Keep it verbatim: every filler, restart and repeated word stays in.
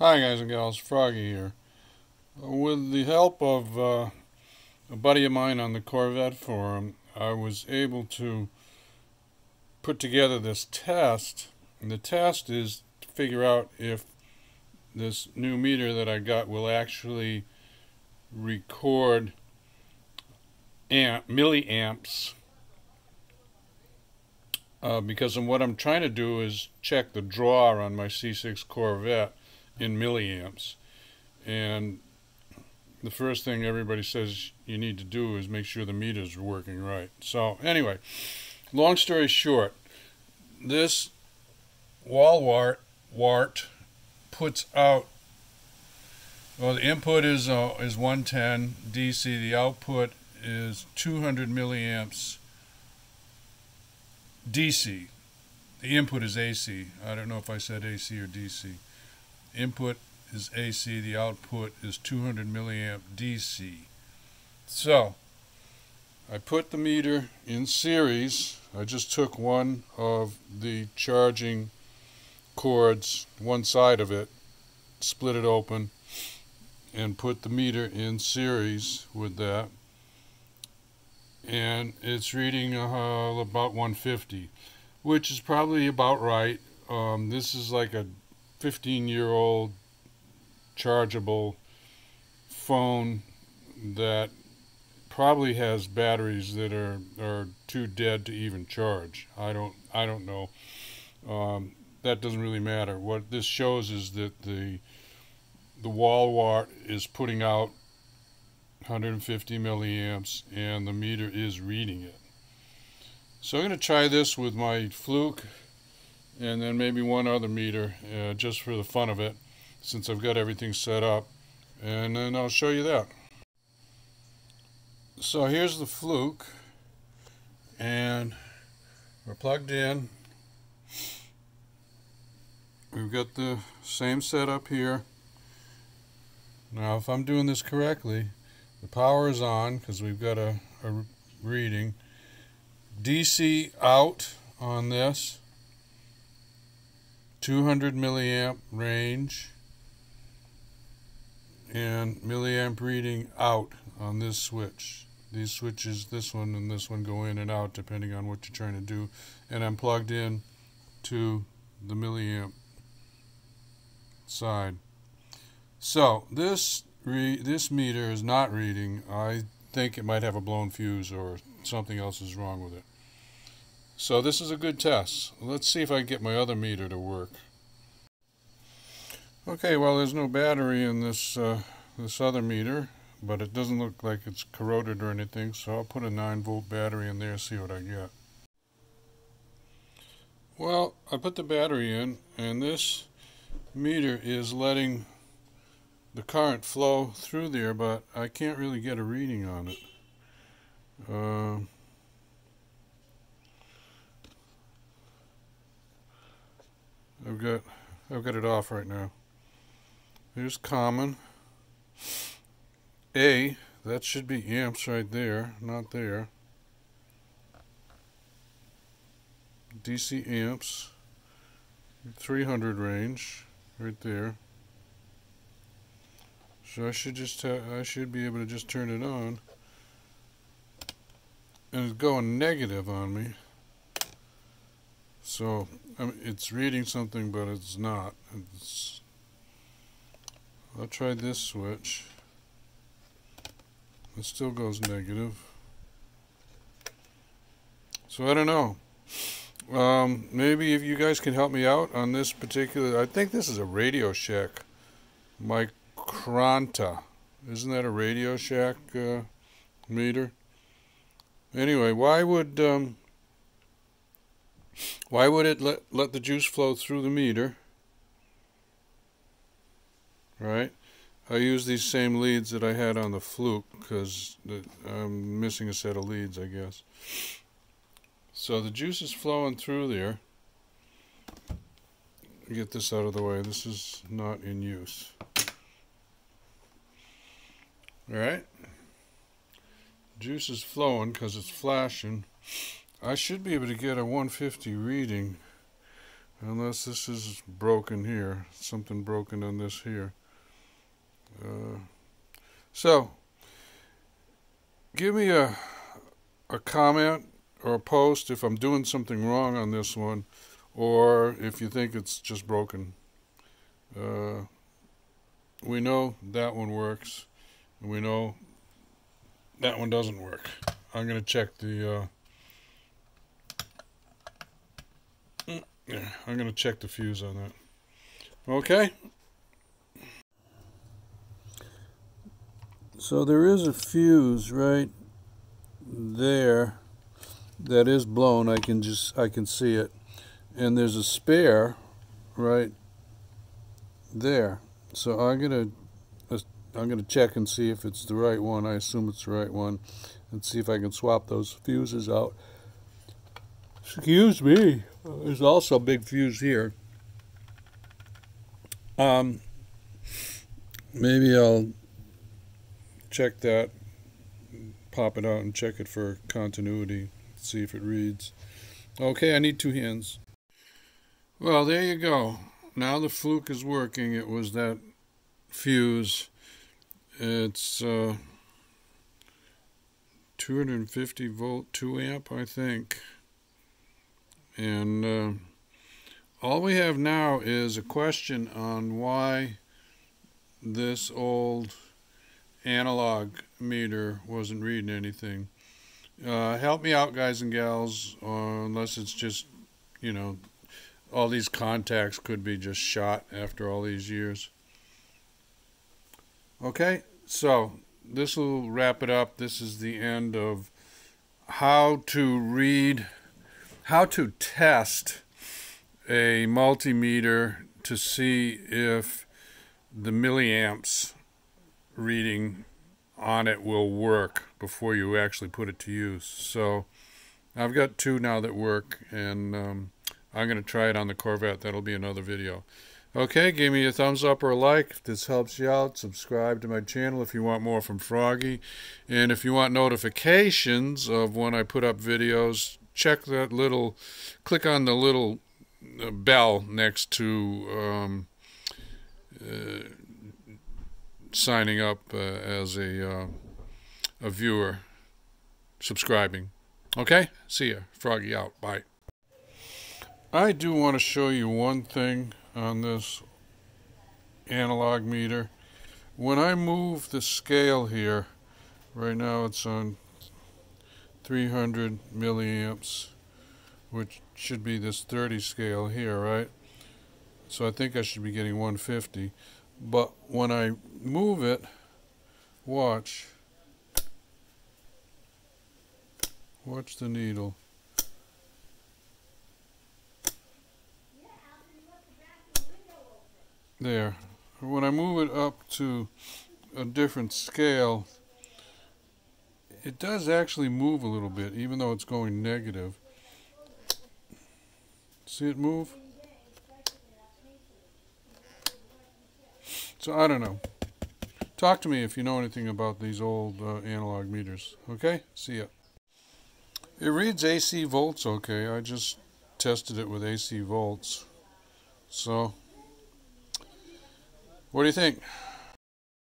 Hi guys and gals, Froggy here. With the help of uh, a buddy of mine on the Corvette forum, I was able to put together this test. And the test is to figure out if this new meter that I got will actually record amp, milliamps. Uh, because what I'm trying to do is check the draw on my C six Corvette in milliamps, and the first thing everybody says you need to do is make sure the meter's working right. So anyway, long story short, this wall wart, wart puts out, well, the input is uh, is one ten D C, the output is two hundred milliamps D C, the input is A C. I don't know if I said A C or D C. Input is A C, the output is two hundred milliamp D C. So I put the meter in series. I just took one of the charging cords, one side of it, split it open, and put the meter in series with that. And it's reading uh, about one fifty, which is probably about right. Um, this is like a fifteen year old chargeable phone that probably has batteries that are are too dead to even charge. I don't I don't know. Um, that doesn't really matter. What this shows is that the the wall wart is putting out one hundred fifty milliamps and the meter is reading it. So I'm going to try this with my Fluke and then maybe one other meter, uh, just for the fun of it, since I've got everything set up, and then I'll show you that. So here's the Fluke, and we're plugged in. We've got the same setup here. Now if I'm doing this correctly, the power is on because we've got a, a reading. D C out on this, two hundred milliamp range, and milliamp reading out on this switch. These switches, this one and this one, go in and out depending on what you're trying to do, and I'm plugged in to the milliamp side. So this re this meter is not reading. I think it might have a blown fuse or something else is wrong with it. So this is a good test. Let's see if I can get my other meter to work. Okay, well, there's no battery in this uh, this other meter, but it doesn't look like it's corroded or anything, so I'll put a nine volt battery in there and see what I get. Well, I put the battery in, and this meter is letting the current flow through there, but I can't really get a reading on it. Uh, I've got I've got it off right now. Here's common. A, that should be amps right there, not there. D C amps, three hundred range, right there. So I should just I should be able to just turn it on, and it's going negative on me. So I mean, it's reading something, but it's not. It's, I'll try this switch. It still goes negative. So I don't know. Um, maybe if you guys can help me out on this particular, I think this is a Radio Shack Micronta. Isn't that a Radio Shack uh, meter? Anyway, why would um, Why would it let, let the juice flow through the meter? Right? I use these same leads that I had on the Fluke because I'm missing a set of leads, I guess. So the juice is flowing through there. Get this out of the way. This is not in use. Alright? Juice is flowing because it's flashing. I should be able to get a one fifty reading Unless this is broken here. Something broken on this here. Uh, so, give me a, a comment or a post if I'm doing something wrong on this one, or if you think it's just broken. Uh, we know that one works, and we know that one doesn't work. I'm going to check the uh, I'm going to check the fuse on that. Okay. So there is a fuse right there that is blown. I can just I can see it, and there's a spare right there. So I'm gonna I'm gonna check and see if it's the right one. I assume it's the right one, and see if I can swap those fuses out. Excuse me. There's also a big fuse here. Um, maybe I'll check that, pop it out and check it for continuity, see if it reads. Okay, I need two hands. Well, there you go. Now the Fluke is working. It was that fuse. It's uh, two hundred fifty volt, two amp, I think. And uh, all we have now is a question on why this old analog meter wasn't reading anything. Uh, help me out, guys and gals, uh, unless it's just, you know, all these contacts could be just shot after all these years. Okay, so this will wrap it up. This is the end of how to read, how to test a multimeter to see if the milliamps reading on it will work before you actually put it to use. So I've got two now that work, and um, I'm going to try it on the Corvette. That'll be another video. Okay, give me a thumbs up or a like if this helps you out. Subscribe to my channel if you want more from Froggy, and if you want notifications of when I put up videos, check that little, click on the little bell next to um, uh, signing up uh, as a, uh, a viewer, subscribing. Okay, see ya. Froggy out. Bye. I do want to show you one thing on this analog meter. When I move the scale here, right now it's on three hundred milliamps, which should be this thirty scale here, right? So I think I should be getting one fifty. But when I move it, watch, watch the needle. There. When I move it up to a different scale, it does actually move a little bit, even though it's going negative. See it move? So I don't know. Talk to me if you know anything about these old uh, analog meters. Okay? See ya. It reads A C volts okay. I just tested it with A C volts. So, what do you think?